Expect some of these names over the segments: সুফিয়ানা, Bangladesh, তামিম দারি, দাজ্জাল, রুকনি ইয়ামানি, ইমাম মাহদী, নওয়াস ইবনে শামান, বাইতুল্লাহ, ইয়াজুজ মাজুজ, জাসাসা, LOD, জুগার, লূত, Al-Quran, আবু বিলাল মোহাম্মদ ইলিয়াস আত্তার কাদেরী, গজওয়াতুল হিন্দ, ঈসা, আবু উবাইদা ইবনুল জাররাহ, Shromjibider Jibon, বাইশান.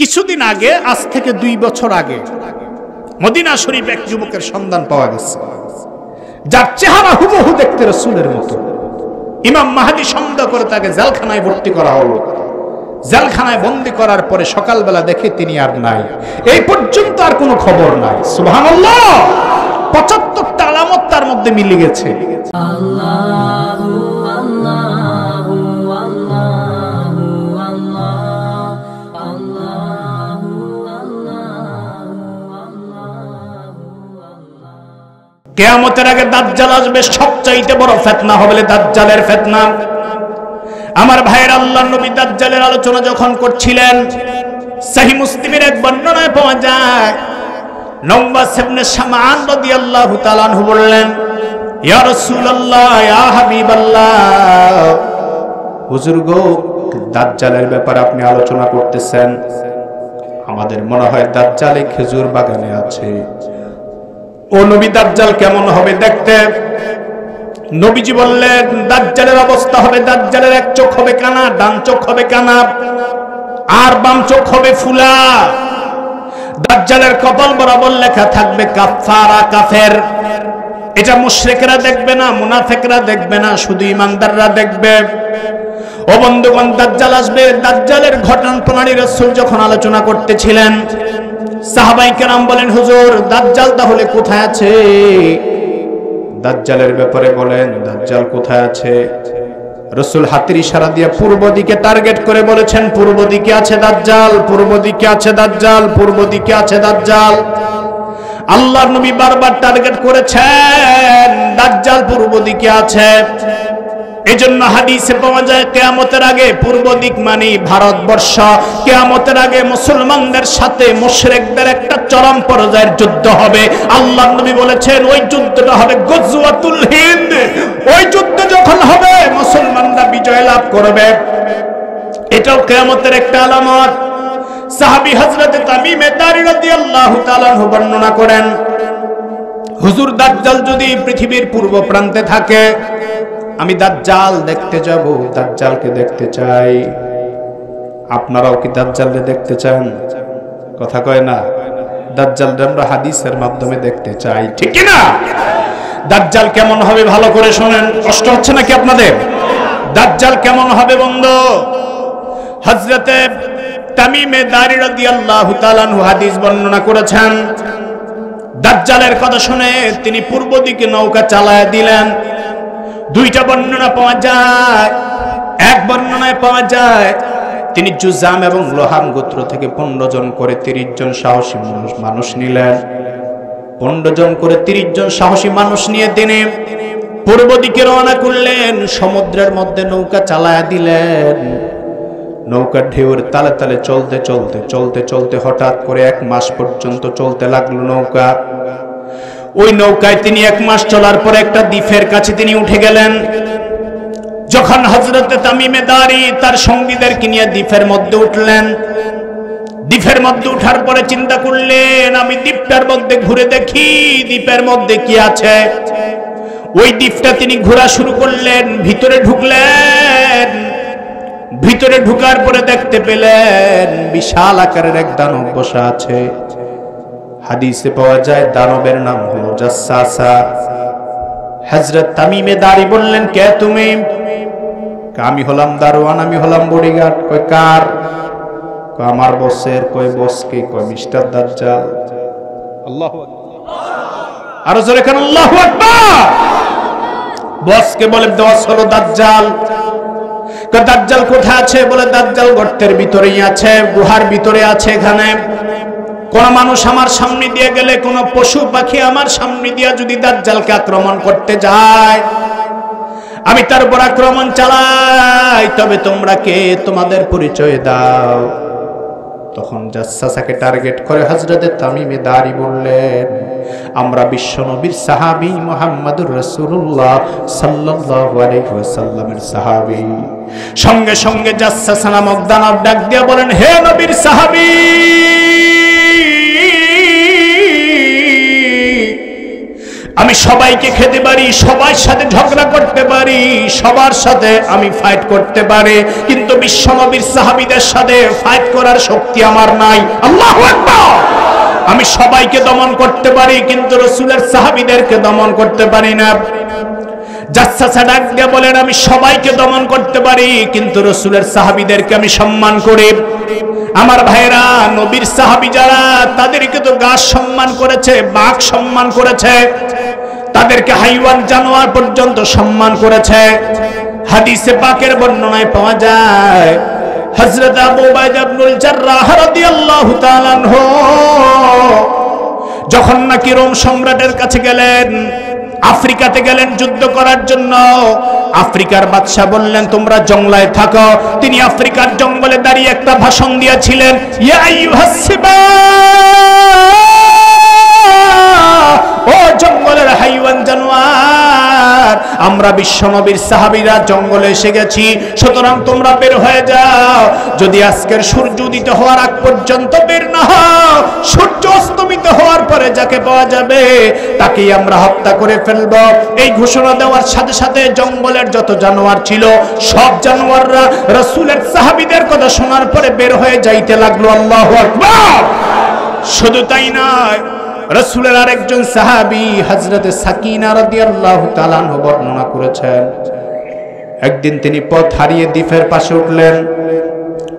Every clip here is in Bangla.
কিছুদিন আগে, আজ থেকে 2 বছর আগে মদিনা শরীফ এক যুবকের সন্ধান পাওয়া গেছে, যার চেহারা হুবহু দেখতে রাসূলের মতো। ইমাম মাহদী সন্দেহ করে তাকে জেলখানায় ভর্তি করা হলো। জেলখানায় বন্দী করার পরে সকালবেলা দেখে তিনি আর নাই, এই পর্যন্ত আর কোনো খবর নাই। সুবহানাল্লাহ, ৭৫টা আলামত তার মধ্যে মিলে গেছে। আল্লাহু আল্লাহু আল্লাহু আল্লাহ। কিয়ামতের আগে দাজ্জাল আসবে, সবচাইতে বড় ফিতনা হবে দাজ্জালের ফিতনা। আমার ভাইরা, আল্লাহর নবী দাজ্জালের আলোচনা যখন করছিলেন, সহিহ মুসলিমের এক বর্ণনায় পাওয়া যায়, নওয়াস ইবনে শামান রাদিয়াল্লাহু তাআলা আনহু বললেন, ইয়া রাসূলুল্লাহ, ইয়া হাবিবাল্লাহ, হুজুর গো, দাজ্জালের ব্যাপারে আপনি আলোচনা করতেছেন, আমাদের মনে হয় দাজ্জাল এই খেজুর বাগানে আছে। ও নবী, দাজ্জাল কেমন হবে দেখতে? নবীজি বললেন, দাজ্জালের অবস্থা হবে, দাজ্জালের এক চোখ হবে কানা, ডান চোখ হবে কানা, আর বাম চোখ হবে ফুলা। দাজ্জালের কপাল বরাবর লেখা থাকবে কাফারা, কাফের। এটা মুশরিকরা দেখবে না, মুনাফিকরা দেখবে না, শুধু ইমানদাররা দেখবে। ও বন্ধুগণ, দাজ্জাল আসবে। দাজ্জালের ঘটনা প্রণালী রাসূল যখন আলোচনা করতেছিলেন, সাহাবাই কেরাম বলেন, হুজুর দাজ্জাল তাহলে কোথায় আছে? দাজ্জালের ব্যাপারে বলেন, দাজ্জাল কোথায় আছে? রাসূল হাতের ইশারা দিয়ে পূর্ব দিকে টার্গেট করে বলেছেন, পূর্ব দিকে আছে দাজ্জাল, পূর্ব দিকে আছে দাজ্জাল, পূর্ব দিকে আছে দাজ্জাল। আল্লাহর নবী বারবার টার্গেট করেছেন, দাজ্জাল পূর্ব দিকে আছে। এজন্য হাদিসে পাওয়া যায়, কিয়ামতের আগে পূর্ব দিক মানে ভারতবর্ষ। কিয়ামতের আগে মুসলমানদের সাথে মুশরিকদের একটা চরম পর্যায়ের যুদ্ধ হবে। আল্লাহর নবী বলেছেন, ওই যুদ্ধটা হবে গজওয়াতুল হিন্দ। ওই যুদ্ধ যখন হবে, মুসলমানরা বিজয় লাভ করবে। এটাও কিয়ামতের একটা আলামত। সাহাবী হযরত তামিম দারি রাদিয়াল্লাহু তাআলা আনহু বর্ণনা করেন, হুজুর দাজ্জাল যদি পৃথিবীর পূর্ব প্রান্তে থাকে, আমি দাজ্জাল দেখতে যাব, দাজ্জালকে দেখতে চাই। আপনারাও কি দাজ্জালকে দেখতে চান? কথা কয় না। দাজ্জালকে আমরা হাদিসের মাধ্যমে দেখতে চাই, ঠিক কি না? দাজ্জাল কেমন হবে ভালো করে শুনেন, কষ্ট হচ্ছে নাকি আপনাদের? দাজ্জাল কেমন হবে বন্ধু? হযরতে তামিমে দারি রাদিয়াল্লাহু তাআলা আনহু হাদিস বর্ণনা করেছেন, দাজ্জালের কথা শুনে তিনি পূর্ব দিকে নৌকা চালায় দিলেন। দুইটা বর্ণনা পাওয়া যায়। এক বর্ণনায় পাওয়া যায়, তিনি জুজাম এবং লোহাম গোত্র থেকে 15 জন করে 30 জন সাহসী মানুষ নিলেন। 15 জন করে 30 জন সাহসী মানুষ নিয়ে তিনি পূর্ব দিকে রওনা করলেন। সমুদ্রের মধ্যে নৌকা চালায় দিলেন। নৌকা ঢেউর তালে তালে চলতে চলতে চলতে চলতে হঠাৎ করে 1 মাস পর্যন্ত চলতে লাগলো নৌকা। ওই নৌকায় তিনি 1 মাস চলার পরে একটা দ্বীপের কাছে তিনি উঠে গেলেন। যখন হযরত তামিমে দারি তার সঙ্গীদেরকে নিয়ে দ্বীপের মধ্যে উঠলেন, দ্বীপের মধ্যে উঠার পরে চিন্তা করলেন, আমি দ্বীপটার মধ্যে ঘুরে দেখি দ্বীপের মধ্যে কি আছে। ওই দ্বীপটা তিনি ঘোরা শুরু করলেন, ভিতরে ঢুকলেন। ভিতরে ঢুকার পরে দেখতে পেলেন বিশাল আকারের এক দানব বসা আছে। হাদিসে পাওয়া যায় দানবের নাম হলো জাসাসা। হযরত তামিমে দারি বললেন, কে তুমি? আমি হলাম দারোয়ান, আমি হলাম বডিগার্ড। কয় কার? কয় আমার বসের। কয় বস কে? কয় মিস্টার দাজ্জাল। আল্লাহু আকবার, আরো জোরে কান আল্লাহু আকবার। বস কে বলে, বস হলো দাজ্জাল। কয় দাজ্জাল কোথায় আছে? বলে দাজ্জাল গর্তের ভিতরেই আছে, গুহার ভিতরে আছে। এখানে কোন মানুষ আমার সামনে দিয়ে গেলে, কোন পশু পাখি আমার সামনে দিয়ে যদি দাজ্জালকে আক্রমণ করতে যায়, আমি তার উপর আক্রমণ চালাই, তবে তোমরা কে? তোমাদের পরিচয় দাও। তখন জাসাসাকে টার্গেট করে হযরত তামিমে দারি বললেন, আমরা বিশ্বনবীর সাহাবী মুহাম্মদুর রাসূলুল্লাহ সাল্লাল্লাহু আলাইহি ওয়াসাল্লামের সাহাবী। সঙ্গে সঙ্গে জাসাসা নামক দানব ডাক দিয়ে বলেন, হে নবীর সাহাবী, আমি সবাইকে খেতে পারি, সবার সাথে ঝগড়া করতে পারি, সবার সাথে আমি ফাইট করতে পারে, কিন্তু বিশ্বনবীর সাহাবীদের সাথে ফাইট করার শক্তি আমার নাই। আল্লাহু আকবার। আমি সবাইকে দমন করতে পারি, কিন্তু রাসূলের সাহাবীদেরকে দমন করতে পারি না। জাসসা ডাক দিয়ে বলেন, আমি সবাইকে দমন করতে পারি, কিন্তু রাসূলের সাহাবীদেরকে আমি সম্মান করি। আমার ভাইরা, নবীর সাহাবী যারা, তাদেরকে তো গাছ সম্মান করেছে, বাঘ সম্মান করেছে, তাদেরকে হাইওয়ান জানোয়ার পর্যন্ত সম্মান করেছে। হাদিসে পাকের বর্ণনায় পাওয়া যায়, হযরত আবু উবাইদা ইবনুল জাররাহ রাদিয়াল্লাহু তাআলা আনহু যখন নাকি রোম সম্রাটের কাছে গেলেন, আফ্রিকাতে গেলেন যুদ্ধ করার জন্য, আফ্রিকার বাদশা বললেন তোমরা জঙ্গলায় থাকো। তিনি আফ্রিকার জঙ্গলে দাঁড়িয়ে একটা ভাষণ দিয়েছিলেন, ইয়া আইয়ুহাস সিবা, ও জঙ্গলের হাইওয়ান জানোয়ার, আমরা বিশ্বনবীর সাহাবীরা জঙ্গলে এসে গেছি, সুতরাং তোমরা বের হয়ে যাও। যদি আজকের সূর্য উদিত হওয়ার আগ পর্যন্ত বের না হও, সূর্য অস্তমিত হওয়ার পরে যাকে পাওয়া যাবে তাকেই আমরা হত্যা করে ফেলব। এই ঘোষণা দেওয়ার সাথে সাথে জঙ্গলের যত জানোয়ার ছিল সব জানোয়াররা রাসূলের সাহাবীদের কথা শোনার পরে বের হয়ে যাইতে লাগলো। আল্লাহু আকবার। শুধু তাই নয়, রাসূলের আরেকজন সাহাবী হযরত সাকিনা রাদিয়াল্লাহু তাআলা আনহু বর্ণনা করেছেন, একদিন তিনি পথ হারিয়ে দ্বীপের পাশে উঠলেন।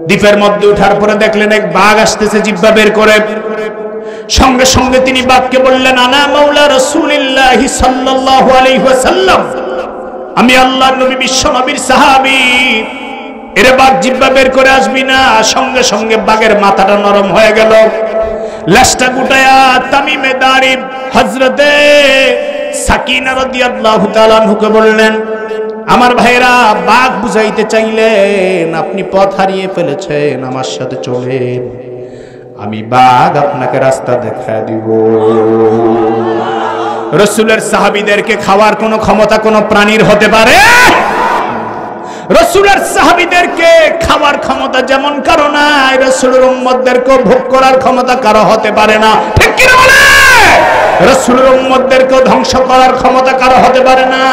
দ্বীপের মধ্যে ওঠার পরে দেখলেন এক বাঘ আসতেছে জিহ্বা বের করে। সঙ্গে সঙ্গে তিনি বাঘকে বললেন, আনা মাওলা রাসূলিল্লাহি সাল্লাল্লাহু আলাইহি ওয়াসাল্লাম, আমি আল্লাহর নবী বিশ্ব নবীর সাহাবী। এর বাঘ জিহ্বা বের করে আসবি না। সঙ্গে সঙ্গে বাঘের মাথাটা নরম হয়ে গেল। লাশটা গুটায়া তামিমে দাঁড়ি হযরতে সাকিনা রাদিয়াল্লাহু তাআলা আনহুকে বললেন, আমার ভাইরা, বাঘ বুঝাইতে চাইলেন আপনি পথ হারিয়ে ফেলেছেন, আমার সাথে চলেন, আমি বাঘ আপনাকে রাস্তা দেখা দিব। রাসূলের সাহাবীদেরকে খাওয়ার কোনো ক্ষমতা কোনো প্রাণীর হতে পারে? রাসূলের সাহাবীদেরকে খাওয়ার ক্ষমতা যেমন কারো নাই, রাসূলের উম্মতদেরকে ভোগ করার ক্ষমতা কারো হতে পারে না। ঠিক কি না বলে? রাসূলের উম্মতদেরকে ধ্বংস করার ক্ষমতা কারো হতে পারে না।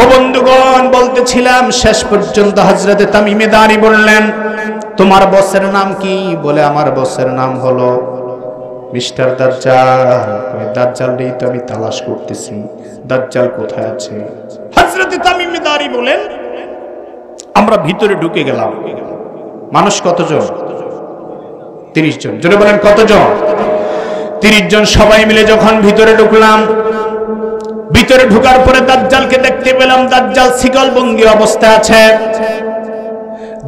ও বন্ধুগণ, বলতেছিলাম শেষ পর্যন্ত হযরতে তামিমে দাঁড়ি বললেন, তোমার বসের নাম কি? বলে আমার বসের নাম হলো মিস্টার দাজ্জাল। ওই দাজ্জালই তো আমি তালাশ করতেছি, দাজ্জাল কোথায় আছে? হযরতে তামিমে দাঁড়ি বলেন, আমরা ভিতরে ঢুকে গেলাম। মানুষ কতজন? 30 জন। জোরে বলেন কতজন? 30 জন। সবাই মিলে যখন ভিতরে ঢুকলাম, ভিতরে ঢুকার পরে দাজ্জালকে দেখতে পেলাম। দাজ্জাল শিকলবঙ্গী অবস্থায় আছে।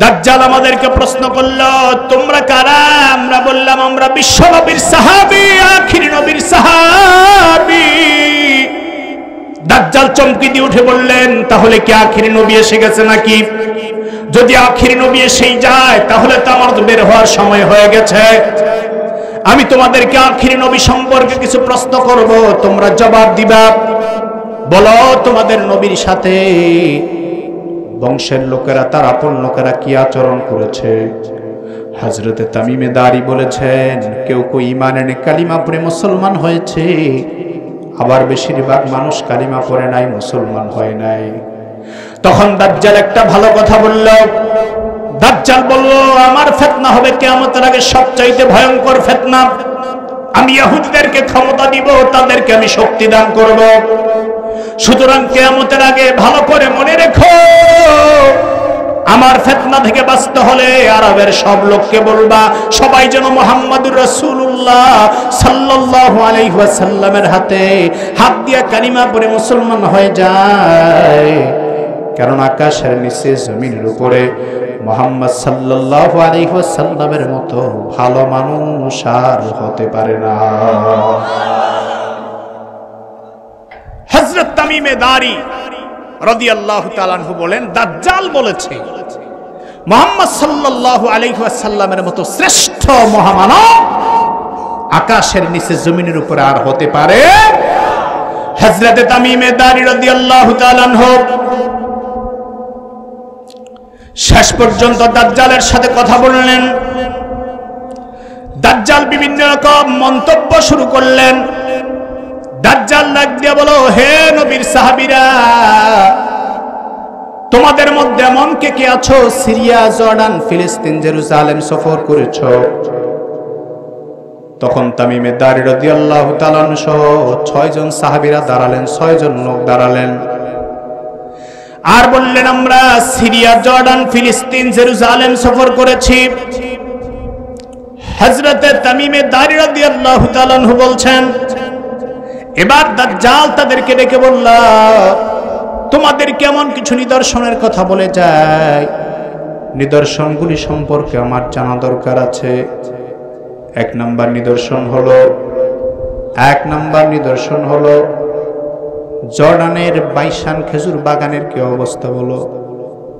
দাজ্জাল আমাদেরকে প্রশ্ন করলো, তোমরা কারা? আমরা বললাম, আমরা বিশ্ব নবীর সাহাবী, আখিরি নবীর সাহাবী। দাজ্জাল চমকে দিয়ে উঠে বললেন, তাহলে কি আখিরি নবী এসে গেছে নাকি? যদি আখিরি নবী এসে যায় তাহলে তো আমার বের হওয়ার সময় হয়ে গেছে। আমি তোমাদেরকে আখিরি নবী সম্পর্কে কিছু প্রশ্ন করব, তোমরা জবাব দিবা। বলো, তোমাদের নবীর সাথে বংশের লোকেরা, তার আপন লোকেরা কি আচরণ করেছে? হযরতে তামিমে দাঁড়ি বলেছেন, কেউ কেউ ঈমান এনে কালিমা পড়ে মুসলমান হয়েছে, আবার বেশিরভাগ মানুষ কালিমা পড়ে নাই, মুসলমান হয় নাই। তখন দাজ্জাল একটা ভালো কথা বলল। দাজ্জাল বলল, আমার ফিতনা হবে কিয়ামতের আগে সবচাইতে ভয়ঙ্কর ফিতনা। আমি ইহুদিদেরকে ক্ষমতা দিব, তাদেরকে আমি শক্তি দান করব, সুতরাং কিয়ামতের আগে ভালো করে মনে রেখো, আমার ফিতনা থেকে বাঁচতে হলে আরবের সব লোককে বলবা সবাই যেন মুহাম্মাদুর রাসূলুল্লাহ সাল্লাল্লাহু আলাইহি ওয়াসাল্লামের হাতে হাত দিয়া কালিমা পড়ে মুসলমান হয়ে যায়, কারণ আকাশের নিচে জমিনের উপরে মুহাম্মদ সাল্লাল্লাহু আলাইহি ওয়াসাল্লামের মতো ভালো মানুষ আর হতে পারে না। হযরত তামিমে দাঁড়ি রাদিয়াল্লাহু তাআলা আনহু বলেন, দাজ্জাল বলেছে মুহাম্মদ সাল্লাল্লাহু আলাইহি ওয়াসাল্লামের মতো শ্রেষ্ঠ মহামানব আকাশের নিচে জমিনের উপরে আর হতে পারে। হযরত তামিমে দাঁড়ি রাদিয়াল্লাহু তাআলা আনহু শেষ পর্যন্ত দাজ্জালের সাথে কথা বললেন। দাজ্জাল বিভিন্ন রকম মন্তব্য শুরু করলেন। দাজ্জাল ডাক দিয়ে বলো, হে নবীর সাহাবীরা, তোমাদের মধ্যে এমন কে কে আছো সিরিয়া, জর্ডান, ফিলিস্তিন, জেরুজালেম সফর করেছ? তখন তামিমে দারী রাদিয়াল্লাহু তাআলা সহ ৬ জন সাহাবীরা দাঁড়ালেন, ৬ জন লোক দাঁড়ালেন আর বললেন, আমরা সিরিয়া, জর্ডান, ফিলিস্তিন, জেরুজালেম সফর করেছি। হযরতে তামিমে দারী রাদিয়াল্লাহু তাআলা বলছেন, এবার দাজ্জাল তাদেরকে ডেকে বলল, তোমাদের কেমন কিছু নিদর্শনের কথা বলে যায়, নিদর্শনগুলি সম্পর্কে আমার জানা দরকার আছে। এক নাম্বার নিদর্শন হলো জর্ডানের বাইশান খেজুর বাগানের কি অবস্থা হলো।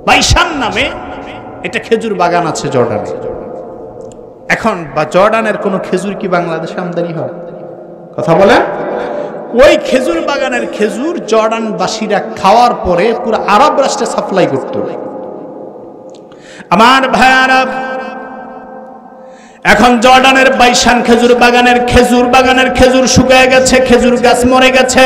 বাইশান নামে এটা খেজুর বাগান আছে জর্ডানে। এখন বা জর্ডানের কোনো খেজুর কি বাংলাদেশে আমদানি হয়? কথা বলেন। ওই খেজুর বাগানের খেজুর জর্ডানবাসীরা খাওয়ার পরে পুরো আরব রাষ্ট্রে সাপ্লাই করত। আমার ভাই আরব, এখন জর্ডানের বাইশান খেজুর বাগানের খেজুর শুকায় গেছে, খেজুর গাছ মরে গেছে।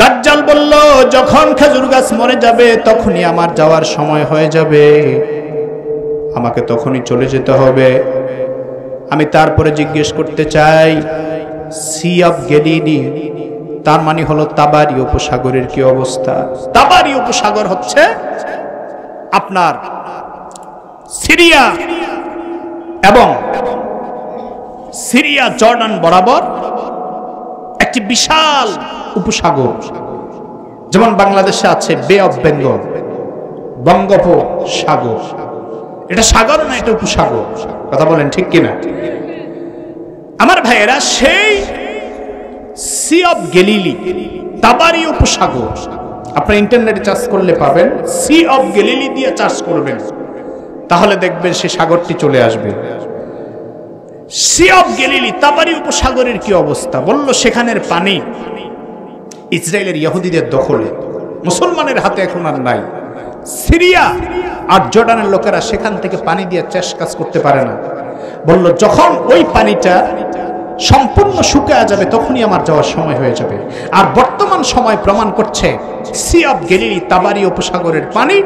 দাজ্জাল বলল, যখন খেজুর গাছ মরে যাবে তখনই আমার যাওয়ার সময় হয়ে যাবে, আমাকে তখনই চলে যেতে হবে। আমি তারপরে জিজ্ঞেস করতে চাই, সি অফ গেলিলি, তার মানে হলো তাবারি উপসাগরের কি অবস্থা? তাবারি উপসাগর হচ্ছে আপনার সিরিয়া এবং সিরিয়া জর্ডান বরাবর একটি বিশাল উপসাগর, যেমন বাংলাদেশে আছে বে অফ বেঙ্গল, বঙ্গোপসাগর। এটা সাগর না, এটা উপসাগর। কথা বলেন ঠিক কিনা? আমার ভাইয়েরা, সেই সি অফ গেলিলি, তাবারি উপসাগর, আপনার ইন্টারনেটে চার্জ করলে পাবেন, সি অফ গেলিলি দিয়ে চার্জ করবেন, তাহলে দেখবেন সেই সাগরটি চলে আসবে। সি অফ গেলিলি, তাবারি উপসাগরের কি অবস্থা? বলল, সেখানের পানি ইসরায়েলের ইহুদিদের দখলে, মুসলমানের হাতে এখন আর নাই। সিরিয়া আর জর্ডানের লোকেরা সেখান থেকে পানি দিয়ে চাষ কাজ করতে পারে না। বলল, যখন ওই পানিটা সম্পূর্ণ শুকিয়ে যাবে তখনই আমার যাওয়ার সময় হয়ে যাবে। আর বর্তমান সময় প্রমাণ করছে সি অফ গেলিলি, তাবারি উপসাগরের পানি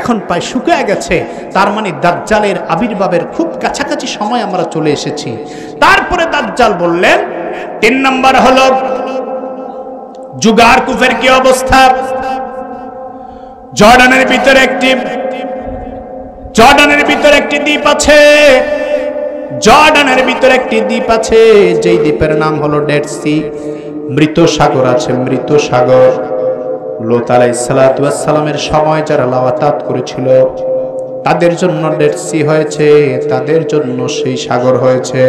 এখন প্রায় শুকিয়ে গেছে। তার মানে দাজ্জালের আবির্ভাবের খুব কাছাকাছি সময় আমরা চলে এসেছি। তারপরে দাজ্জাল বললেন, ৩ নম্বর হলো জুগার কুফের কি অবস্থা। জর্ডানের ভিতরে একটি দ্বীপ আছে, যেই দ্বীপের নাম হলো ডেড সি, মৃত সাগর আছে, মৃত সাগর। লূত আলাইহিস সালামের সময় যারা লাওয়াতাত করেছিল তাদের জন্য ডেড সি হয়েছে, তাদের জন্য সেই সাগর হয়েছে।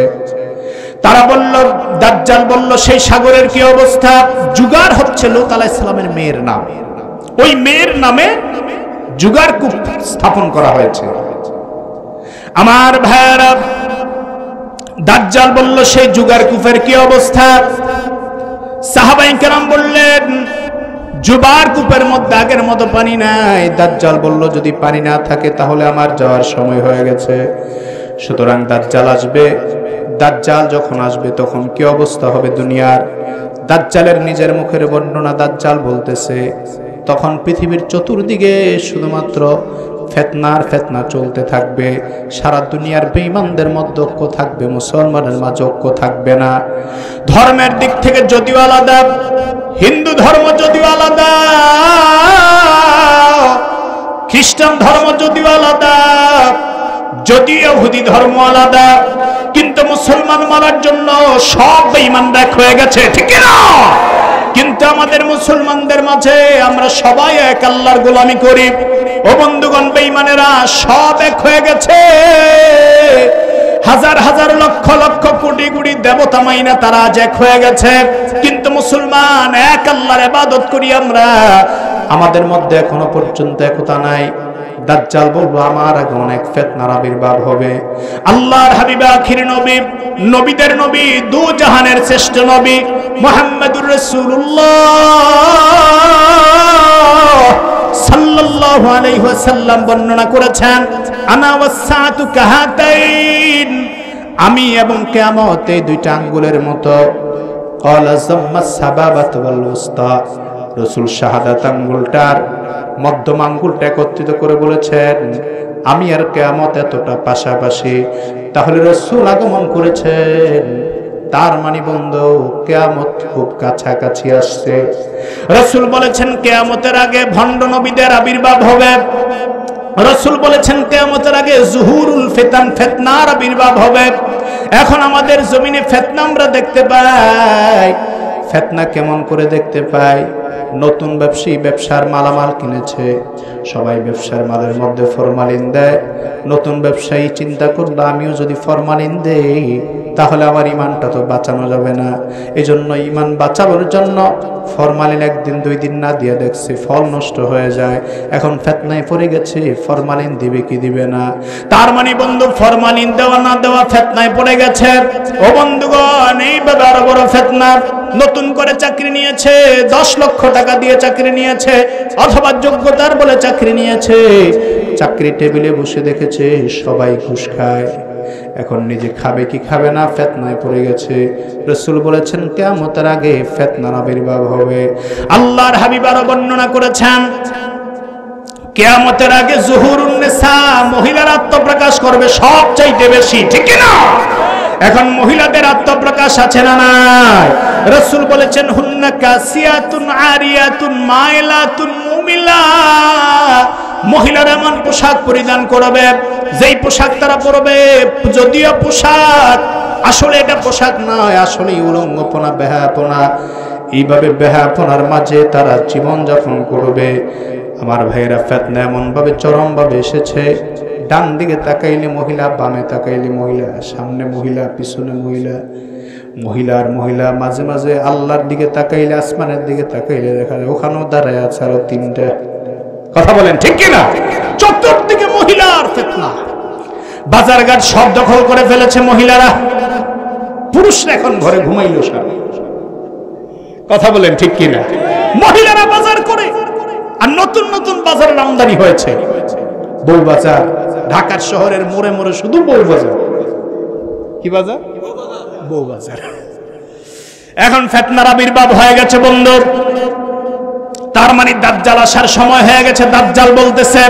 তারা বলল, দাজ্জাল বলল, সেই সাগরের কি অবস্থা? জুগার হচ্ছে লূত আলাইহিস সালামের মেয়ের নাম, ওই মেয়ের নামে জুগার কূপ স্থাপন করা হয়েছে। আমার ভাইরা, দাজ্জাল বলল, সেই জুগার কুফের কি অবস্থা? সাহাবায়ে কেরাম বললেন, জুবার কুফের মধ্যে আগের মতো পানি নাই। দাজ্জাল বলল, যদি পানি না থাকে তাহলে আমার যাওয়ার সময় হয়ে গেছে। সুতরাং দাজ্জাল আসবে, দাজ্জাল যখন আসবে তখন কি অবস্থা হবে দুনিয়ার? দাজ্জালের নিজের মুখের বর্ণনা দাজ্জাল বলতেছে, তখন পৃথিবীর চতুর্দিকে শুধুমাত্র ফেতনা চলতে থাকবে, সারা দুনিয়ার বেঈমানদের মধ্যে ঐক্য থাকবে, মুসলমানের মাঝে ঐক্য থাকবে না। ধর্মের দিক থেকে যদিও আলাদা, হিন্দু ধর্ম যদিও আলাদা, খ্রিস্টান ধর্ম যদিও আলাদা, যদিও ইহুদি ধর্ম আলাদা, কিন্তু মুসলমান মারার জন্য সব বেঈমান এক হয়ে গেছে, ঠিক না? কিন্তু আমাদের মুসলমানদের মাঝে আমরা সবাই এক আল্লাহর গোলামি করি। ও বন্ধুগণ, বেঈমানেরা সব এক হয়ে গেছে, হাজার হাজার লক্ষ লক্ষ কোটি কোটি দেবতা মাইনা তারা এক হয়ে গেছে, কিন্তু মুসলমান এক আল্লাহর ইবাদত করি আমরা, আমাদের মধ্যে এখনো পর্যন্ত একতা নাই। দাজ্জাল বলবো, আমার আগে অনেক ফিতনার আবির্ভাব হবে। আল্লাহর হাবিব আখির নবী, নবীদের নবী, দু জাহানের শ্রেষ্ঠ নবী মুহাম্মদুর রাসূলুল্লাহ সাল্লাল্লাহু আলাইহি ওয়াসাল্লাম বর্ণনা করেছেন, আনা ওয়াসসাতু কাহাতাইন, আমি এবং কিয়ামত এই দুইটা আঙ্গুলের মতো। ক্বালা জাম্মাস সাবাবাত ওয়াল উস্তা, রাসূল শাহাদাত আঙ্গুলটার মধ্যম আঙ্গুলটা একত্রিত করে বলেছেন আমি আর কিয়ামত এতটা পাশাপাশি। তাহলে রাসূল আগমন করেছেন, তার মানে বন্ধু কিয়ামত খুব কাছাকাছি আসছে। রাসূল বলেছেন কিয়ামতের আগে ভণ্ড নবীদের আবির্ভাব হবে। রাসূল বলেছেন কিয়ামতের আগে যুহুরুল ফিতান, ফিতনার আবির্ভাব হবে। এখন আমাদের জমিনে ফিতনা আমরা দেখতে পাই। ফিতনা কেমন করে দেখতে পাই? নতুন ব্যবসায়ী ব্যবসার মালামাল কিনেছে, সবাই ব্যবসার মালের মধ্যে ফরমালিন দেয়। নতুন ব্যবসায়ী চিন্তা করলো আমিও যদি ফরমালিন দেই তাহলে আমার ইমানটা তো বাঁচানো যাবে না। এজন্য ইমান বাঁচাবার জন্য ফরমালিন একদিন দুই দিন না দিয়ে দেখছি ফল নষ্ট হয়ে যায়। এখন ফিতনায় পড়ে গেছে, ফরমালিন দিবে কি দিবে না। তার মানে বন্ধু ফরমালিন দেওয়া না দেওয়া ফিতনায় পড়ে গেছে। ও বন্ধুগণ, এইভাবে আরো বড় ফিতনা। নতুন করে চাকরি নিয়েছে, 10 লক্ষ টাকা দিয়ে চাকরি নিয়েছে অথবা যোগ্যতার বলে চাকরি নিয়েছে। চাকরি টেবিলে বসে দেখেছে সবাই ঘুষ খায়। এখন নিজে খাবে কি খাবে না ফিতনায় পড়ে গেছে। রাসূল বলেছেন কিয়ামতের আগে ফিতনার আবির্ভাব হবে। আল্লাহর হাবিব আরো বর্ণনা করেছেন কিয়ামতের আগে যুহুরুন নিসা, মহিলারা আত্মপ্রকাশ করবে সবচাইতে বেশি, ঠিক না? এখন মহিলাদের আত্মপ্রকাশ আছে না নাই? রাসূল বলেছেন হুন্না কাসিয়াতুন আরিয়াতুন মাইলাতুন মুমিলা, মহিলারা এমন পোশাক পরিধান করবে যেই পোশাক তারা পরবে যদিও পোশাক আসলে এটা পোশাক নয়, আসলে উলঙ্গপনা, বেহাপনা। এইভাবে বেহাপনার মাঝে তারা জীবন যাপন করবে। আমার ভাইরা, ফিতনা এমন ভাবে চরম ভাবে এসেছে, ডান দিকে তাকাইলে মহিলা, বামে তাকাইলে মহিলা, সামনে মহিলা, পিছনে মহিলা, মহিলার মহিলা। মাঝে মাঝে আল্লাহর দিকে তাকাইলে, আসমানের দিকে তাকাইলে দেখা যায় ওখানেও দাঁড়ায় আছে আরো তিনটা। কথা বলেন ঠিক কিনা? চতুর্দিকে মহিলার ফিতনা। বাজারঘাট সব দখল করে ফেলেছে মহিলারা, পুরুষরা এখন ঘরে ঘুমাইল। কথা বলেন ঠিক কিনা? মহিলারা বাজার করে, আর নতুন নতুন বাজারের আমদানি হয়েছে। বউ বাজার, ঢাকার শহরের মোড়ে মোড়ে শুধু বউ বাজার। কি বাজার? বউ বাজার। এখন ফিতনার আবির্ভাব হয়ে গেছে বন্ধু। তার মানে দাজ্জাল আসার সময় হয়ে গেছে। দাজ্জাল বলতেছে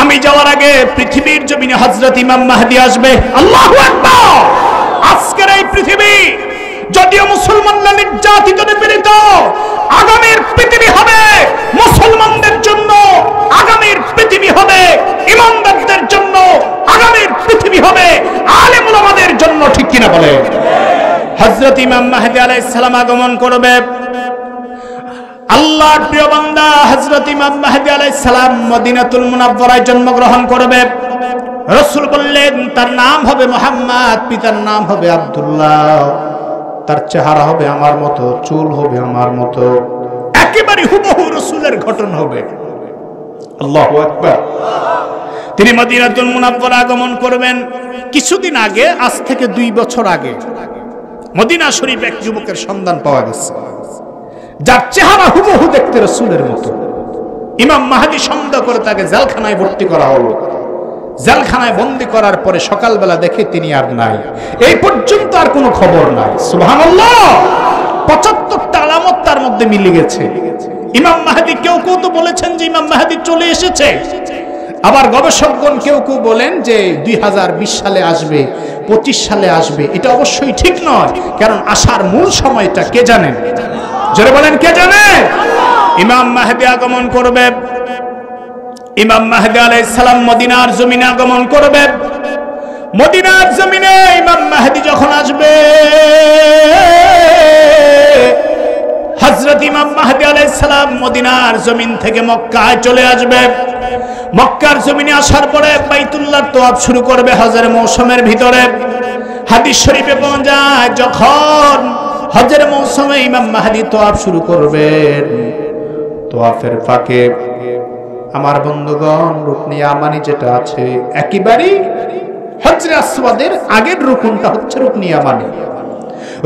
আমি যাওয়ার আগে পৃথিবীর জমিনে হযরত ইমাম মাহদী আসবে। আল্লাহু আকবার! আজকের এই পৃথিবী যদিও মুসলমানরা নির্যাতিত, নিপীড়িত, আগামীর পৃথিবী হবে মুসলমানদের জন্য, আগামীর পৃথিবী হবে ইমানদারদের জন্য, আগামীর পৃথিবী হবে আলেম ওলামাদের জন্য, ঠিক কিনা বলে? হযরত ইমাম মাহদী আলাইহিস সালাম আগমন করবে। আল্লাহর প্রিয় বান্দা হযরত ইমাম মাহদী আলাইহিস সালাম মদিনাতুল মুনাওয়ারায় জন্মগ্রহণ করবে। রাসূল বললেন তার নাম হবে মুহাম্মদ, পিতার নাম হবে আব্দুল্লাহ, তার চেহারা হবে আমার মতো, চুল হবে আমার মতো। একেবারে হুবহু রাসূলের ঘটনা হবে। আল্লাহু আকবার! তিনি মদিনাতুল মুনাওয়ারা আগমন করবেন। কিছুদিন আগে, আজ থেকে 2 বছর আগে, মদিনা শরীফে এক যুবকের সন্ধান পাওয়া গেছে যার চেহারা হুবহু দেখতে রাসূলের মতো। ইমাম মাহদী সন্দেহ করে তাকে জেলখানায় ভর্তি করা হলো। জেলখানায় বন্দী করার পরে সকালবেলা দেখে তিনি আর নাই, এই পর্যন্ত আর কোনো খবর নাই। সুবহানাল্লাহ! 75টা আলামত তার মধ্যে মিলে গেছে। ইমাম মাহদী, কেউ কেউ তো বলেছেন যে ইমাম মাহদী চলে এসেছে। আবার গবেষকগণ কেউ কেউ বলেন যে 2020 সালে আসবে, 25 সালে আসবে। এটা অবশ্যই ঠিক নয়, কারণ আসার মূল সময়টা কে জানেন? জোরে বলেন কে জানে? ইমাম মাহদী আগমন করবে। ইমাম মাহদী আলাইহিস সালাম মদিনার জমিনে আগমন করবে। মদিনার জমিনে ইমাম মাহদী যখন আসবে, হযরত ইমাম মাহদী আলাইহিস সালাম মদিনার জমিন থেকে মক্কায় চলে আসবে। মক্কার জমিনে আসার পরে বাইতুল্লাহর তওয়াফ শুরু করবে হজের মৌসুমের ভিতরে। হাদিস শরীফে পাওয়া যায় যখন হজের মৌসুমে ইমাম মাহদী তওয়াফ শুরু করবেন, তওয়াফের ফাঁকে আমার বন্ধুগণ রুকনি ইয়ামানি যেটা আছে, একেবারে হজরে আসওয়াদের আগের রুকুনটা হচ্ছে রুকনি ইয়ামানি।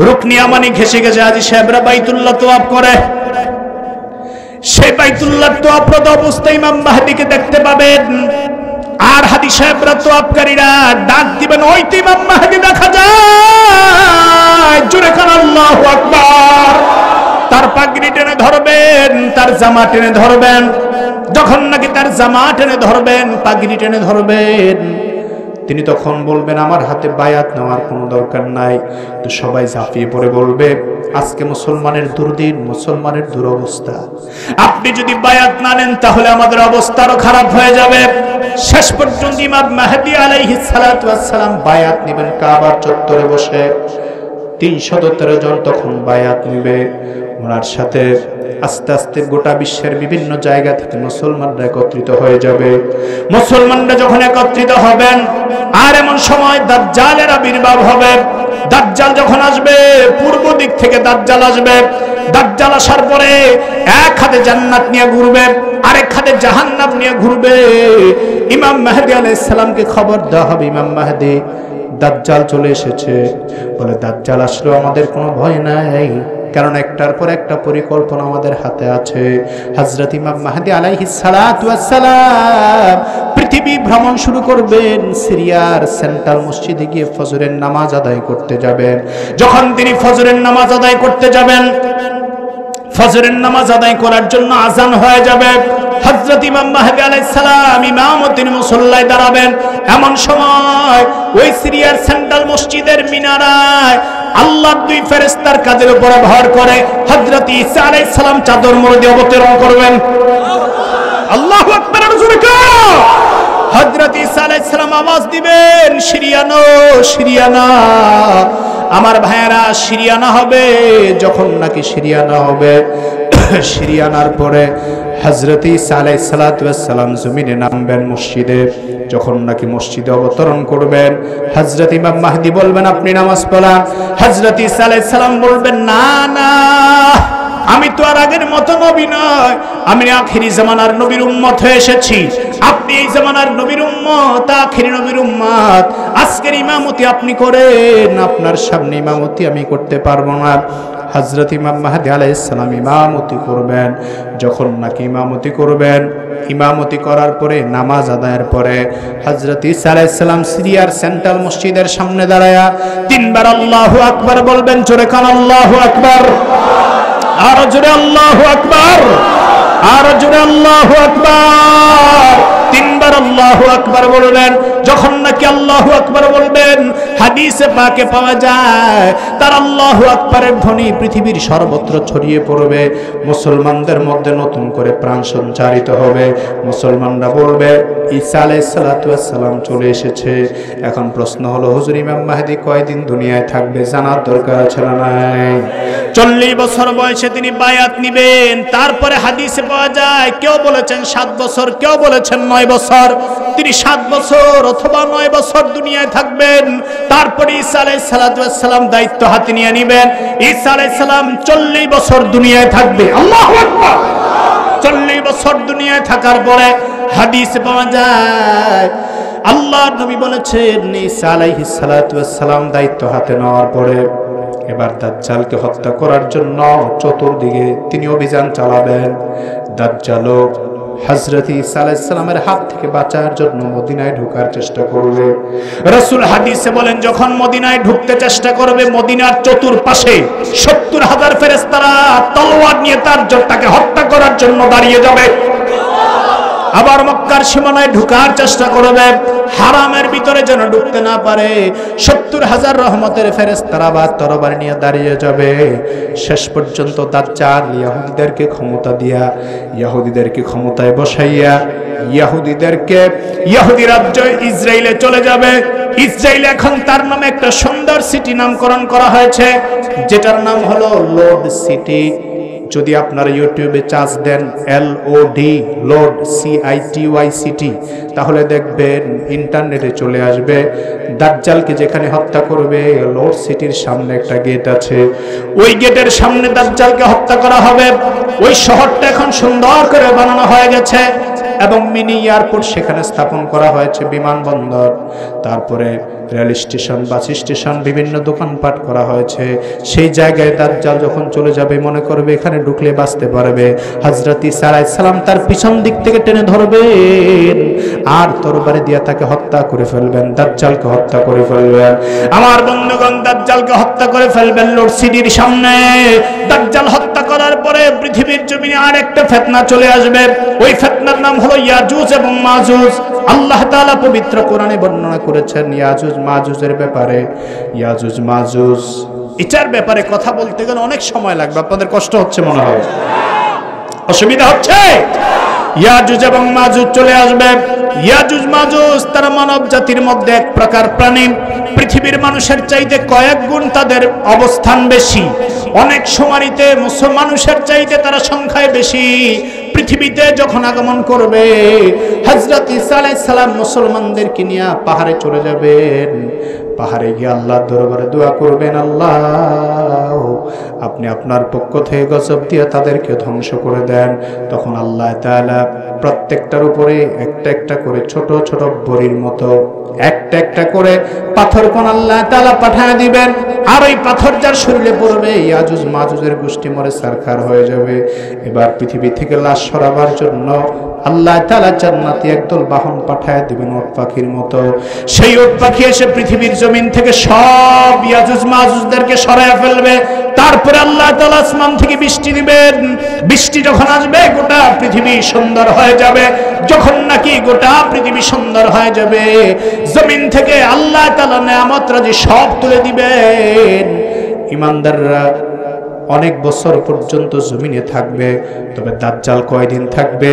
রুকনি ইয়ামানি ঘেঁষে ঘেঁষে হাজী সাহেবরা বাইতুল্লাহ তওয়াফ করে। সেই বাইতুল্লাহ তওয়াফরত অবস্থায় ইমাম মাহদীকে দেখতে পাবেন। আর হাজী সাহেবরা, তওয়াফকারীরা ডাক দিবেন, ওই তো ইমাম মাহদী দেখা যায়। জোরে কান আল্লাহু আকবার! তার পাগড়ি টেনে ধরবেন, তার জামা টেনে ধরবেন। যখন নাকি তার জামা টেনে ধরবেন, পাগড়ি টেনে ধরবেন, তিনি তখন বলবেন আমার হাতে বায়াত নেওয়ার কোনো দরকার নাই। তো সবাই ঝাঁপিয়ে পড়ে বলবে আজকে মুসলমানের দুর্দিন, মুসলমানের দুরবস্থা, আপনি যদি বায়াত না নেন তাহলে আমাদের অবস্থা আরো খারাপ হয়ে যাবে। শেষ পর্যন্ত ইমাম মাহদী আলাইহিস সালাতু ওয়াস সালাম বায়াত নেবেন কাবার চত্বরে বসে। ৩১৩ জন তখন বায়াত নেবে। ওনার সাথে আস্তে আস্তে গোটা বিশ্বের বিভিন্ন জায়গা থেকে মুসলমানরা একত্রিত হয়ে যাবে। মুসলমানরা যখন একত্রিত হবেন, আর এমন সময় দাজ্জালের আবির্ভাব হবে। দাজ্জাল যখন আসবে, পূর্ব দিক থেকে দাজ্জাল আসবে। দাজ্জাল আসার পরে এক হাতে জান্নাত নিয়ে ঘুরবে, আরেক হাতে জাহান্নাম নিয়ে ঘুরবে। ইমাম মাহদী আলাইহিস সালামকে খবর দেওয়া হবে, ইমাম মাহদী দাজ্জাল চলে এসেছে। বলে দাজ্জাল আসলো আমাদের কোনো ভয় নাই, কারণ একটার পর একটা পরিকল্পনা আমাদের হাতে আছে। হযরত ইমাম মাহদী আলাইহিস সালাতু ওয়াস সালাম পৃথিবী ভ্রমণ শুরু করবেন। সিরিয়ার সেন্ট্রাল মসজিদে গিয়ে ফজরের নামাজ আদায় করতে যাবেন। যখন তিনি ফজরের নামাজ আদায় করতে যাবেন, ফজরের নামাজ আদায় করার জন্য আজান হয়ে যাবে। হযরত ইমাম মাহদী আলাইহিস সালাম ইমামতির মুসল্লায় দাঁড়াবেন। এমন সময় ওই সিরিয়ার সেন্ট্রাল মসজিদের মিনারায় আল্লাহর দুই ফেরেশতার কাজের উপর ভর করে হযরত ঈসা আলাইহিস সালাম চাদর মুড়ি দিয়ে অবতরণ করবেন। আল্লাহু আকবার! হযরত ঈসা আলাইহিস সালাম আওয়াজ দিবেন সিরিয়ানো, সিরিয়ানা। আমার ভাইয়েরা, সিরিয়ানা হবে। যখন নাকি সিরিয়ানা হবে, সিরিয়ানার পরে হযরত ঈসা আলাইহিস সালাম জমিনে নামবেন মসজিদে। যখন নাকি মসজিদে অবতরণ করবেন, হযরত ইমাম মাহদী বলবেন আপনি নামাজ পড়ান। হযরত ঈসা আলাইহিস সালাম বলবেন না না, আমি তো আর আগের মতো নবী নয়, আমি আখিরি জামানার নবীর উম্মত হয়ে এসেছি। আপনি এই জামানার নবীর উম্মত, আখিরি নবীর উম্মত। আজকের ইমামতি আপনি করেন, আপনার সামনে ইমামতি আমি করতে পারবো না। হযরত ইমাম মাহদী আলাইহিস সালাম ইমামতি করবেন। যখন নাকি ইমামতি করবেন, ইমামতি করার পরে নামাজ আদায়ের পরে হযরত ঈসা আলাইহিস সালাম সিরিয়ার সেন্ট্রাল মসজিদের সামনে দাঁড়ায়া তিনবার আল্লাহু আকবার বলবেন। জোরে কান আল্লাহু আকবার! আরো জোরে আল্লাহু আকবার! আরো জোরে আল্লাহু আকবার! তিনবার আল্লাহু আকবার বললেন। যখন নাকি আল্লাহু আকবার বলবেন, হাদিসে পাকে পাওয়া যায় তার আল্লাহু আকবারের ধ্বনি পৃথিবীর সর্বত্র ছড়িয়ে পড়বে। মুসলমানদের মধ্যে নতুন করে প্রাণ সঞ্চারিত হবে। মুসলমানরা বলবে ঈসা আলাইহিস সালাতু ওয়াস সালাম চলে এসেছে। এখন প্রশ্ন হলো হুজুর ইমাম মাহদী কয়দিন দুনিয়ায় থাকবে, জানার দরকার আছে না নাই? ৪০ বছর বয়সে তিনি বায়াত নিবেন। তারপরে হাদিসে পাওয়া যায় কেউ বলেছেন ৭ বছর, কেউ বলেছেন ৯ বছর। তিনি ৭ বছর অথবা ৯ বছর দুনিয়ায় থাকবেন। তারপরে ঈসা আলাইহিস সালাতু ওয়াস সালাম দায়িত্ব হাতে নিয়ে নেবেন। ঈসা আলাইহিস সালাম ৪০ বছর দুনিয়ায় থাকবে। আল্লাহু আকবার! ৪০ বছর দুনিয়ায় থাকার পরে হাদিসে পাওয়া যায় আল্লাহর নবী বলেছেন ঈসা আলাইহিস সালাতু ওয়াস সালাম দায়িত্ব হাতে নেওয়ার পরে এবার দাজ্জালকে হত্যা করার জন্য চতুর্দিকে তিনি অভিযান চালাবেন। দাজ্জাল হযরত ঈসা আলাইহিস সালামের হাত থেকে বাঁচার জন্য মদিনায় ঢোকার চেষ্টা করবে। রাসূল হাদিসে বলেন যখন মদিনায় ঢুকতে চেষ্টা করবে, মদিনার চতুর্পাশে ৭০,০০০ ফেরেশতারা তলোয়ার নিয়ে তাকে হত্যা করার জন্য দাঁড়িয়ে যাবে। আবার মক্কার সীমানায় ঢোকার চেষ্টা করবে, হারামের ভিতরে যেন ঢুকতে না পারে। ৭০,০০০ রহমতের ফেরেশতারা বা তরবারি নিয়ে দাঁড়িয়ে যাবে। শেষ পর্যন্ত দাজ্জাল ইহুদিদেরকে ক্ষমতায় বসাইয়া ইহুদি রাজ্য ইসরায়েলে চলে যাবে। ইসরায়েল এখন তার নামে একটা সুন্দর সিটি নামকরণ করা হয়েছে, যেটার নাম হলো লোড সিটি। যদি আপনারা ইউটিউবে চার্জ দেন LOD, লোড CITY, তাহলে দেখবেন ইন্টারনেটে চলে আসবে। দাজ্জালকে যেখানে হত্যা করবে, লোড সিটির সামনে একটা গেট আছে, ওই গেটের সামনে দাজ্জালকে হত্যা করা হবে। ওই শহরটা এখন সুন্দর করে বানানো হয়ে গেছে এবং মিনি এয়ারপোর্ট সেখানে স্থাপন করা হয়েছে, বিমানবন্দর। তারপরে রেল স্টেশন, বাস স্টেশন, বিভিন্ন দোকানপাট করা হয়েছে। সেই জায়গায় দাজ্জাল যখন চলে যাবে মনে করবে এখানে ঢুকলে বাঁচতে পারবে, হযরত ঈসা আলাইহিস সালাম তার পিছন দিক থেকে টেনে ধরবেন আর তরবারি দিয়ে তাকে হত্যা করে ফেলবেন, দাজ্জালকে হত্যা করে ফেলবেন। আমার বন্ধুগণ, দাজ্জালকে হত্যা করে ফেলবেন লোডশেডিংয়ের সামনে। দাজ্জাল হত্যা করার পরে পৃথিবীর জমিনে আর একটা ফিতনা চলে আসবে, ওই ফিতনার নাম হলো ইয়াজুজ এবং মাজুজ। আল্লাহ তাআলা পবিত্র কোরআনে বর্ণনা করেছেন ইয়াজুজ মাজুজের ব্যাপারে। ইয়াজুজ মাজুজ এটার ব্যাপারে কথা বলতে গেলে অনেক সময় লাগবে, আপনাদের কষ্ট হচ্ছে মনে হয়, অসুবিধা হচ্ছে? ইয়াজুজ এবং মাজুজ চলে আসবে। ইয়াজুজ মাজুজ তারা মানব জাতির মধ্যে এক প্রকার প্রাণী, পৃথিবীর মানুষের চাইতে কয়েক গুণ তাদের অবস্থান বেশি, অনেক সময়তে মানুষের চাইতে তারা সংখ্যায় বেশি। পৃথিবীতে যখন আগমন করবে হযরত ঈসা আলাইহিস সালাম মুসলমানদেরকে নিয়ে পাহাড়ে চলে যাবেন, পাহাড়ে গিয়ে আল্লাহর দরবারে দোয়া করবেন, আল্লাহ আপনি আপনার পক্ষ থেকে গজব দিয়ে তাদেরকে ধ্বংস করে দেন। তখন আল্লাহ তাআলা প্রত্যেকটার উপরে একটা একটা করে ছোট ছোট বড়ির মতো একটা একটা করে পাথর কোন আল্লাহ তাআলা পাঠিয়ে দিবেন, আর ওই পাথর যার শরীরে পড়বে ইয়াজুজ মাজুজের গোষ্ঠী মরে সারখার হয়ে যাবে। এবার পৃথিবী থেকে লাশ সরাবার জন্য আল্লাহ তাআলা জান্নাতে একদল বাহন পাঠিয়ে দিবেন উট পাখির মতো। সেই উট পাখি এসে পৃথিবীর জমিন থেকে সব ইয়াজুজ মাজুজদেরকে সরায়া ফেলবে। তারপরে আল্লাহ তাআলা আসমান থেকে বৃষ্টি দিবেন। বৃষ্টি যখন আসবে গোটা পৃথিবী সুন্দর হয়ে যাবে। যখন নাকি গোটা পৃথিবী সুন্দর হয়ে যাবে, জমিন থেকে আল্লাহ তাআলা নিয়ামত রাজি সব তুলে দিবেন। ইমানদাররা অনেক বছর পর্যন্ত জমিনে থাকবে, তবে দাজ্জাল কয়দিন থাকবে?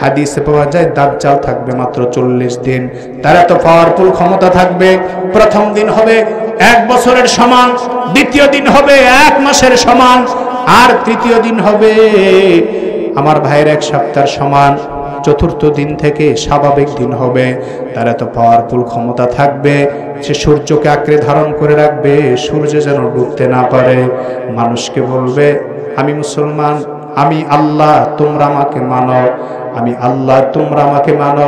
হাদিসে পাওয়া যায় দাজ্জাল থাকবে মাত্র 40 দিন। তারা তো পাওয়ারফুল ক্ষমতা থাকবে। প্রথম দিন হবে 1 বছরের সমান, দ্বিতীয় দিন হবে 1 মাসের সমান, আর তৃতীয় দিন হবে আমার ভাইয়ের 1 সপ্তাহের সমান। চতুর্থ দিন থেকে স্বাভাবিক দিন হবে। তার এত পাওয়ারফুল ক্ষমতা থাকবে সে সূর্যকে আঁকড়ে ধারণ করে রাখবে, সূর্য যেন ডুবতে না পারে। মানুষকে বলবে আমি মুসলমান, আমি আল্লাহ তোমরা আমাকে মানো, আমি আল্লাহ তোমরা আমাকে মানো।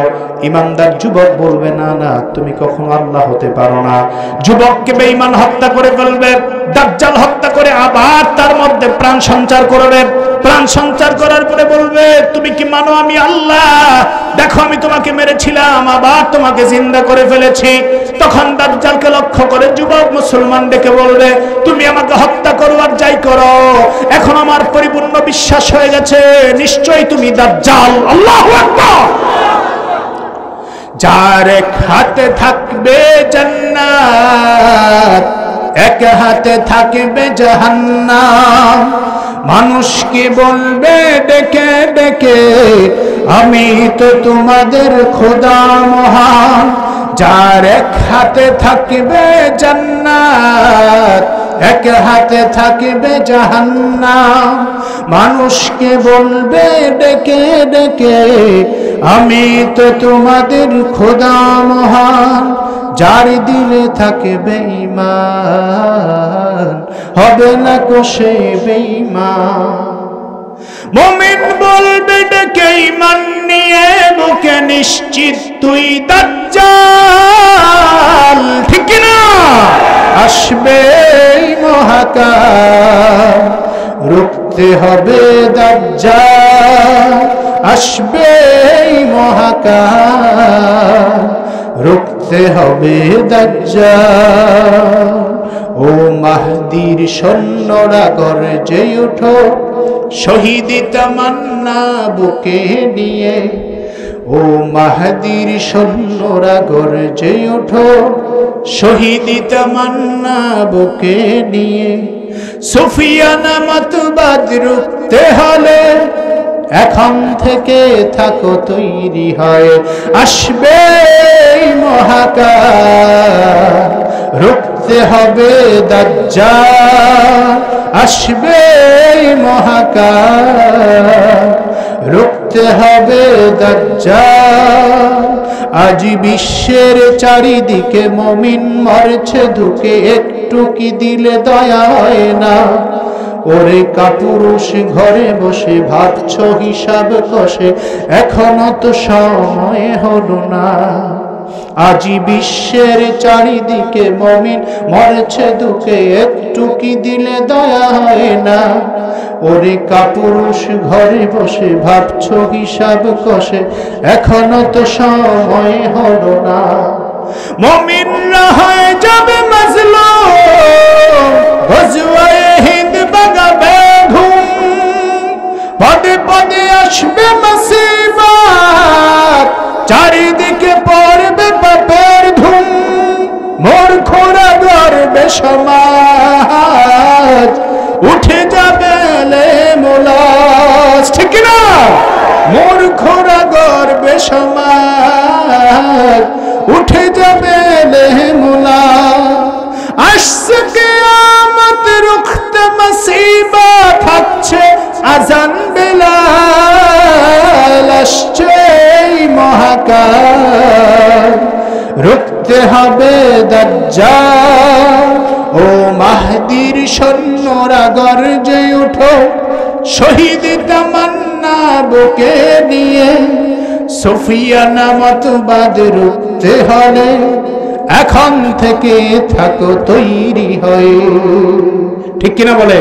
ইমানদার যুবক বলবে না না, তুমি কখনো আল্লাহ হতে পারো না। যুবককে বেঈমান হত্যা করে ফেলবে, দাজ্জাল হত্যা করে আবার তার মধ্যে প্রাণ সঞ্চার করবে। প্রাণ সঞ্চার করার পরে বলবে তুমি কি মানো আমি আল্লাহ? দেখো আমি তোমাকে মেরেছিলাম, আবার তোমাকে জিন্দা করে ফেলেছি। তখন দাজ্জালকে লক্ষ্য করে যুবক মুসলমান ডেকে বলবে তুমি আমাকে হত্যা করো আর যাই করো, এখন আমার পরিপূর্ণ বিশ্বাস হয়ে গেছে নিশ্চয়ই তুমি দাজ্জাল। আল্লাহু আকবার। যার হাতে থাকবে জান্নাত, এক হাতে থাকবে জাহান্নাম। মানুষকে বলবে ডেকে ডেকে আমি তো তোমাদের খোদা মহান। যার এক হাতে থাকবে জান্নাত, এক হাতে থাকবে জাহান্নাম। মানুষকে বলবে ডেকে ডেকে আমি তো তোমাদের খোদা মহান। যার দিলে থাকবে ঈমান, হবে না কো সে বেঈমান। মুমিন বলবে ডেকে ঈমান নিয়ে বুকে, নিশ্চিত তুই দাজ্জাল। ঠিক কি না? আসবে মহাকাল, রুখতে হবে দাজ্জাল। আসবে মহাকাল, রুখতে হবে দাজ্জাল। ও মাহদীর সৈন্যরা গর্জে ওঠো, শহীদি তামান্না বুকে নিয়ে। ও মাহদীর সৈন্যরা গর্জে ওঠো, শহীদি তামান্না বুকে নিয়ে। সুফিয়ানা মতবাদ রুখতে হলে এখন থেকে থাকো তৈরি হয়। আসবে মহাকাল, রুখতে হবে দাজ্জাল। আসবে মহাকাল, রুখতে হবে দাজ্জাল। আজ বিশ্বের চারিদিকে মুমিন মরছে ধুকে, একটু কি দিলে দয়া হয় না? ওরে কাপুরুষ ঘরে বসে ভাবছো হিসাব কষে, এখনো তো সময় হলো না। আজি বিশ্বের চারিদিকে মমিন মরেছে দুকে, একটু কি দিলে দয়া হয় না? ওরে কাপুরুষ ঘরে বসে ভাবছো হিসাব কষে, এখনো তো সময় হলো না। মমিন না হয়ে যাবে মাজলুম, গজওয়ায়ে হিন্দ বাগাবে ঘুম, পদে পদে আসবে মুসিবত, চারিদিকে পড়বে পাপের ধুম, মূর্খরা গড়বে সমাজ, উঠে যাবে লেমুলাস, ঠিক না? মূর্খরা গড়বে সমাজ, উঠে যাবে লেমুলাস। আসছে কিয়ামত রুখতে মুসিবা, থাকছে আজান বেলাল, আসছে মহাকাল, রুখতে হবে দাজ্জাল। ও মাহদীর সৈন্যরা গর্জে উঠো, শহীদ তামান্না বুকে নিয়ে, সুফিয়ানা মতবাদ রুখতে হলে এখন থেকে থাকো তৈরি হয়ে। ঠিক কিনা বলে?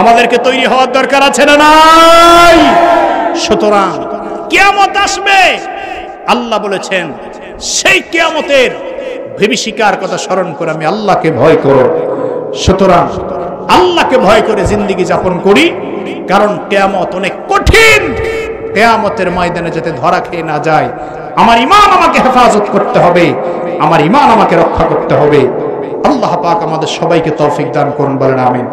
আমাদেরকে তৈরি হওয়ার দরকার আছে না নাই? সুতরাং কিয়ামত আসবে, আল্লাহ বলেছেন সেই কিয়ামতের ভীতিশিকার কথা স্মরণ করে আমি আল্লাহকে ভয় করো। সুতরাং আল্লাহকে ভয় করে জিন্দেগি যাপন করি, কারণ কিয়ামত অনেক কঠিন। কিয়ামতের ময়দানে যাতে ধরা খেয়ে না যায়, আমার ঈমান আমাকে হেফাজত করতে হবে, আমার ঈমান আমাকে রক্ষা করতে হবে। আল্লাহ পাক আমাদের সবাইকে তৌফিক দান করুন, বলেন আমিন।